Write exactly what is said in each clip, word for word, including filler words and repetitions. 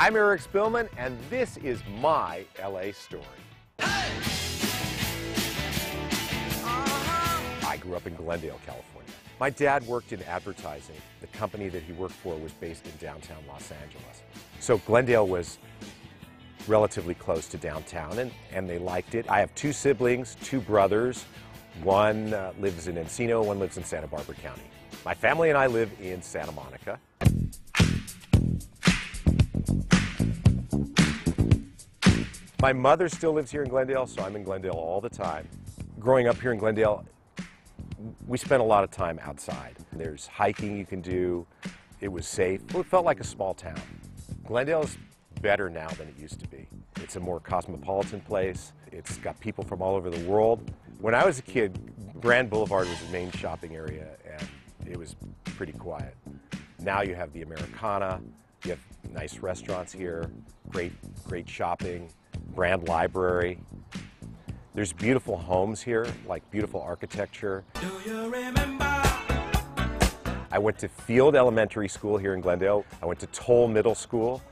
I'm Eric Spillman, and this is my L A story. Hey! Uh-huh. I grew up in Glendale, California. My dad worked in advertising. The company that he worked for was based in downtown Los Angeles. So Glendale was relatively close to downtown, and, and they liked it. I have two siblings, two brothers. One uh, lives in Encino, one lives in Santa Barbara County. My family and I live in Santa Monica. My mother still lives here in Glendale, so I'm in Glendale all the time. Growing up here in Glendale, we spent a lot of time outside. There's hiking you can do. It was safe. Well, it felt like a small town. Glendale's better now than it used to be. It's a more cosmopolitan place. It's got people from all over the world. When I was a kid, Grand Boulevard was the main shopping area, and it was pretty quiet. Now you have the Americana, you have nice restaurants here, great, great shopping, Grand Library. There's beautiful homes here, like beautiful architecture. Do you remember? I went to Field Elementary School here in Glendale. I went to Toll Middle School.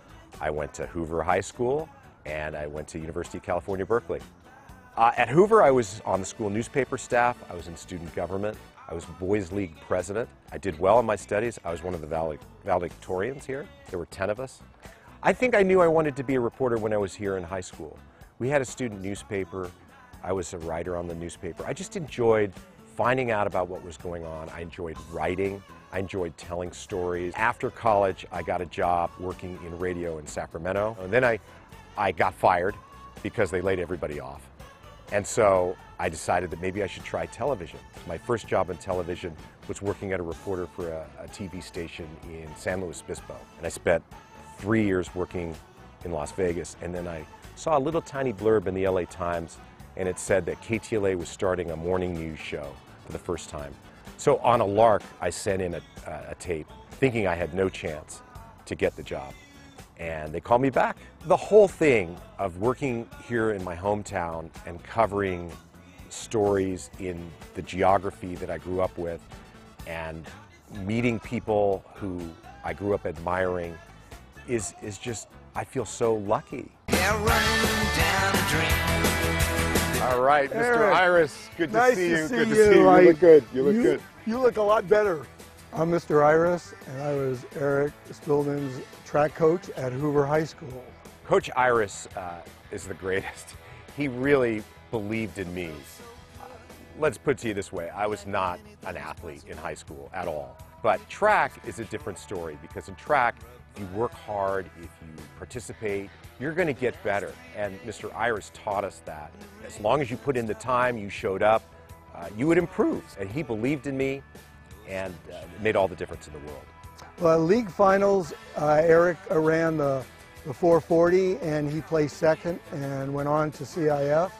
I went to Hoover High School, and I went to University of California, Berkeley. Uh, at Hoover, I was on the school newspaper staff. I was in student government. I was Boys League president. I did well in my studies. I was one of the valedictorians here. There were ten of us. I think I knew I wanted to be a reporter when I was here in high school. We had a student newspaper. I was a writer on the newspaper. I just enjoyed finding out about what was going on. I enjoyed writing. I enjoyed telling stories. After college, I got a job working in radio in Sacramento. And then I, I got fired because they laid everybody off. And so I decided that maybe I should try television. My first job in television was working as a reporter for a, a T V station in San Luis Obispo. And I spent three years working in Las Vegas. And then I saw a little tiny blurb in the L A Times, and it said that K T L A was starting a morning news show for the first time. So on a lark, I sent in a, a tape, thinking I had no chance to get the job. And they called me back. The whole thing of working here in my hometown and covering stories in the geography that I grew up with and meeting people who I grew up admiring is, is just, I feel so lucky. Yeah, down All right, Mister Eric, Iris, good to nice see you. To see good to you. see you. Like, you look good. You look you, good. You look a lot better. I'm Mister Iris, and I was Eric Spillman's track coach at Hoover High School. Coach Iris uh, is the greatest. He really believed in me. Uh, let's put it to you this way. I was not an athlete in high school at all. But track is a different story, because in track, if you work hard, if you participate, you're going to get better. And Mister Iris taught us that. As long as you put in the time, you showed up, uh, you would improve. And he believed in me, and uh, it made all the difference in the world. Well, league finals, uh, Eric ran the, the four forty, and he placed second and went on to C I F.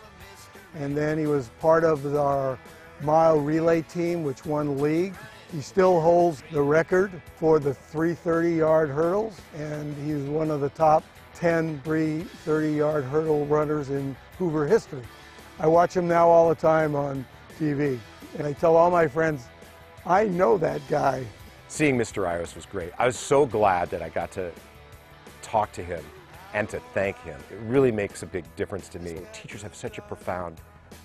And then he was part of the, our mile relay team, which won league. He still holds the record for the three thirty yard hurdles, and he's one of the top ten three thirty yard hurdle runners in Hoover history. I watch him now all the time on T V, and I tell all my friends, I know that guy. Seeing Mister Iris was great. I was so glad that I got to talk to him and to thank him. It really makes a big difference to me. Teachers have such a profound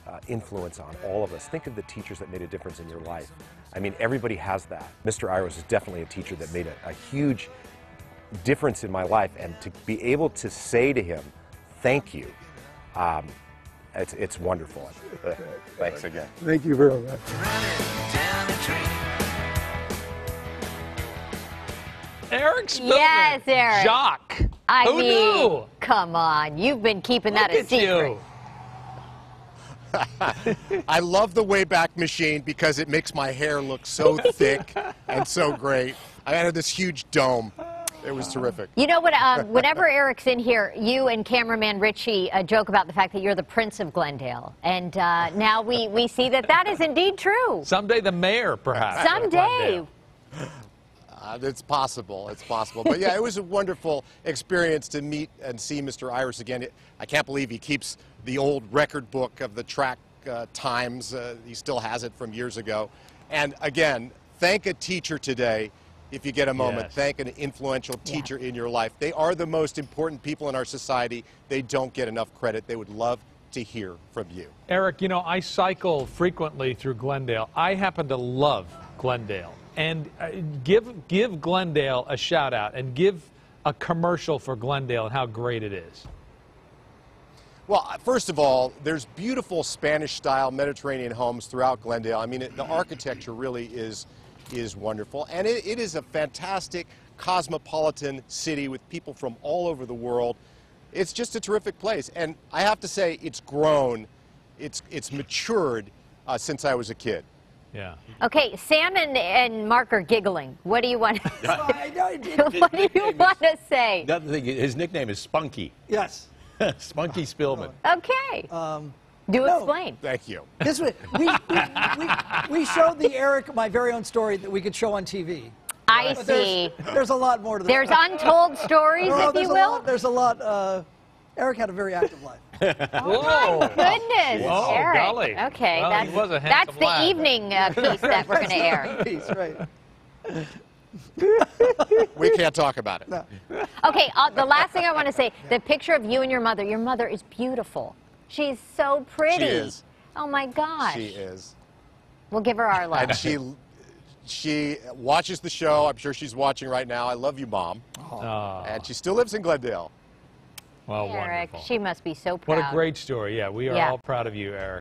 uh, influence on all of us. Think of the teachers that made a difference in your life. I mean, everybody has that. Mister Iris is definitely a teacher that made a, a huge difference in my life, and to be able to say to him, thank you, um, it's, it's wonderful. Thanks again. Thank you very much. Eric Spillman. Yes, Eric. Jock. I Who mean, knew? Come on. You've been keeping Look that a secret. I love the Wayback Machine because it makes my hair look so thick and so great. I had this huge dome. It was terrific. You know what? Um, whenever Eric's in here, you and cameraman Richie uh, joke about the fact that you're the Prince of Glendale. And uh, now we, we see that that is indeed true. Someday the mayor, perhaps. Someday. Uh, it's possible. It's possible. But, yeah, it was a wonderful experience to meet and see Mister Iris again. It, I can't believe he keeps the old record book of the track uh, times. Uh, he still has it from years ago. And, again, thank a teacher today if you get a moment. Yes. Thank an influential teacher yeah. in your life. They are the most important people in our society. They don't get enough credit. They would love to hear from you. Eric, you know, I cycle frequently through Glendale. I happen to love Glendale. And give, give Glendale a shout out and give a commercial for Glendale and how great it is. Well, first of all, there's beautiful Spanish-style Mediterranean homes throughout Glendale. I mean, it, the architecture really is, is wonderful. And it, it is a fantastic cosmopolitan city with people from all over the world. It's just a terrific place. And I have to say, it's grown. It's, it's matured uh, since I was a kid. Yeah. Okay, Sam and, and Mark are giggling. What do you want to say? What do you want to say? The other thing, his nickname is Spunky. Yes. Spunky Spillman. Okay. Um, Do no. explain. Thank you. This was, we, we, we, we showed the Eric, my very own story that we could show on T V. I but see. There's, there's a lot more to that. There's untold stories, no, if you will. Lot, there's a lot. Uh, Eric had a very active life. Oh, my goodness. Whoa, Eric. Golly. Okay, well, that's, was a that's the lad, evening uh, piece that we're going to air. Piece, right. We can't talk about it. No. Okay, uh, the last thing I want to say, the picture of you and your mother. Your mother is beautiful. She's so pretty. She is. Oh, my gosh. She is. We'll give her our love. And she, she watches the show. I'm sure she's watching right now. I love you, Mom. Oh. And she still lives in Glendale. Well, Eric, wonderful. She must be so proud. What a great story. Yeah, we are yeah. all proud of you, Eric.